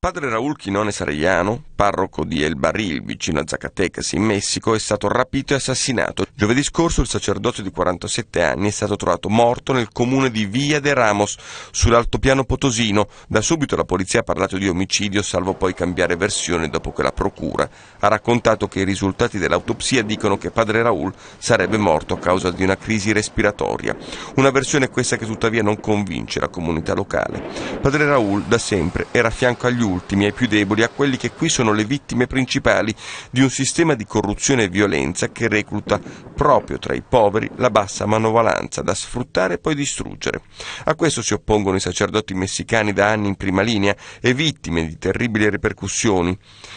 Padre Raúl Quiñones Arellano, parroco di El Barril, vicino a Zacatecas, in Messico, è stato rapito e assassinato. Giovedì scorso il sacerdote di 47 anni è stato trovato morto nel comune di Villa de Ramos, sull'altopiano potosino. Da subito la polizia ha parlato di omicidio, salvo poi cambiare versione dopo che la procura ha raccontato che i risultati dell'autopsia dicono che Padre Raúl sarebbe morto a causa di una crisi respiratoria. Una versione questa che tuttavia non convince la comunità locale. Padre Raúl da sempre era a fianco agli ultimi, ai più deboli, a quelli che qui sono le vittime principali di un sistema di corruzione e violenza che recluta proprio tra i poveri la bassa manovalanza da sfruttare e poi distruggere. A questo si oppongono i sacerdoti messicani da anni in prima linea e vittime di terribili ripercussioni.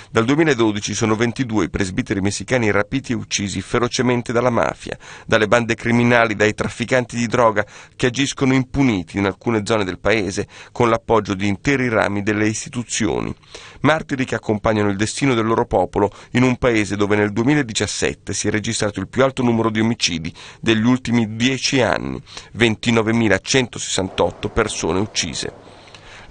Dal 2012 sono 22 i presbiteri messicani rapiti e uccisi ferocemente dalla mafia, dalle bande criminali, dai trafficanti di droga che agiscono impuniti in alcune zone del paese con l'appoggio di interi rami delle istituzioni. Martiri che accompagnano il destino del loro popolo in un paese dove nel 2017 si è registrato il più alto numero di omicidi degli ultimi 10 anni, 29.168 persone uccise.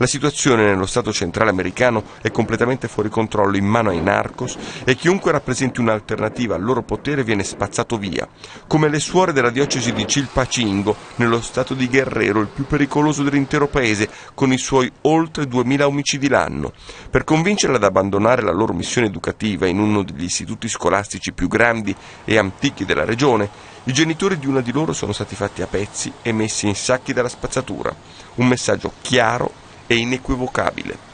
La situazione nello Stato centrale americano è completamente fuori controllo, in mano ai narcos, e chiunque rappresenti un'alternativa al loro potere viene spazzato via, come le suore della diocesi di Chilpacingo, nello Stato di Guerrero, il più pericoloso dell'intero paese, con i suoi oltre 2000 omicidi l'anno. Per convincerla ad abbandonare la loro missione educativa in uno degli istituti scolastici più grandi e antichi della regione, i genitori di una di loro sono stati fatti a pezzi e messi in sacchi dalla spazzatura. Un messaggio chiaro e inequivocabile.